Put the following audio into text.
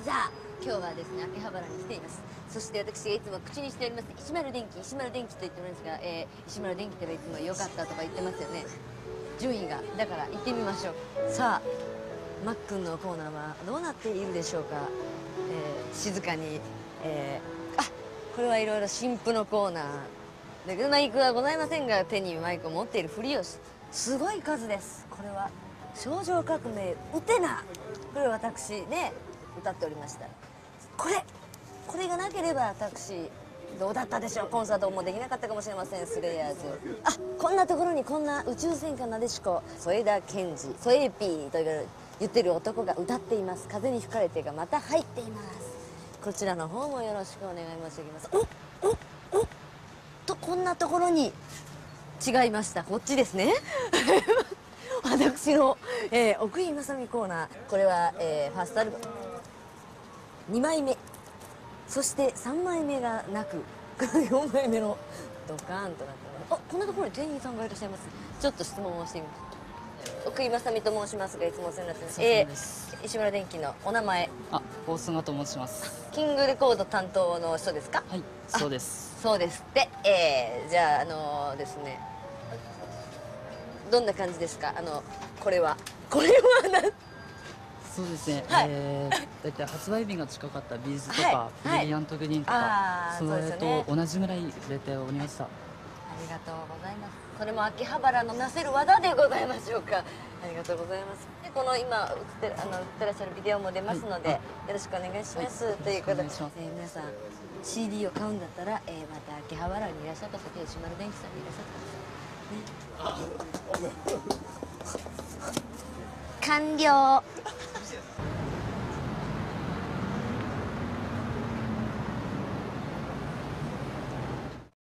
滝沢、今日はですね、秋葉原に来ています。そして私がいつも口にしております石丸電機、石丸電機と言っておりますが、石丸電機っていつも良かったとか言ってますよね、順位が。だから行ってみましょう。さあ、マックンのコーナーはどうなっているでしょうか。静かに、これはいろいろ新婦のコーナーだけど、マイクはございませんが手にマイクを持っているふりをし、すごい数です。これは「少女革命ウテナ」、これ私ね歌っておりました。これがなければ私どうだったでしょう。コンサートもできなかったかもしれません。スレイヤーズ、あ、こんなところにこんな宇宙戦艦なでしこ、添田健二、添えピーと言ってる男が歌っています。風に吹かれてがまた入っています。こちらの方もよろしくお願い申し上げます。おおおと、こんなところに違いました。こっちですね。私の、奥井正美コーナー、これは、ファーストアルバム2枚目、そして3枚目がなく4枚目のドカーンとなってます。あ、こんなところに店員さんがいらっしゃいます。ちょっと質問をしてみます。奥井正美と申しますが、いつもお世話になってます。石丸電機のお名前、あ、大菅と申します。キングレコード担当の人ですか。はい、そうです。そうですって。じゃあですね、どんな感じですか。これはそうですね、はい、だいたい発売日が近かったビーズとか、はい、ブリリアントグリーンとか、はい、それと同じぐらい売れておりました。ありがとうございます。これも秋葉原のなせる技でございましょうか。ありがとうございます。で、この今映ってらっしゃるビデオも出ますので、はい、よろしくお願いします、はい、ということで、皆さん CD を買うんだったら、また秋葉原にいらっしゃった時は石丸電機さんにいらっしゃったんですよね。完了。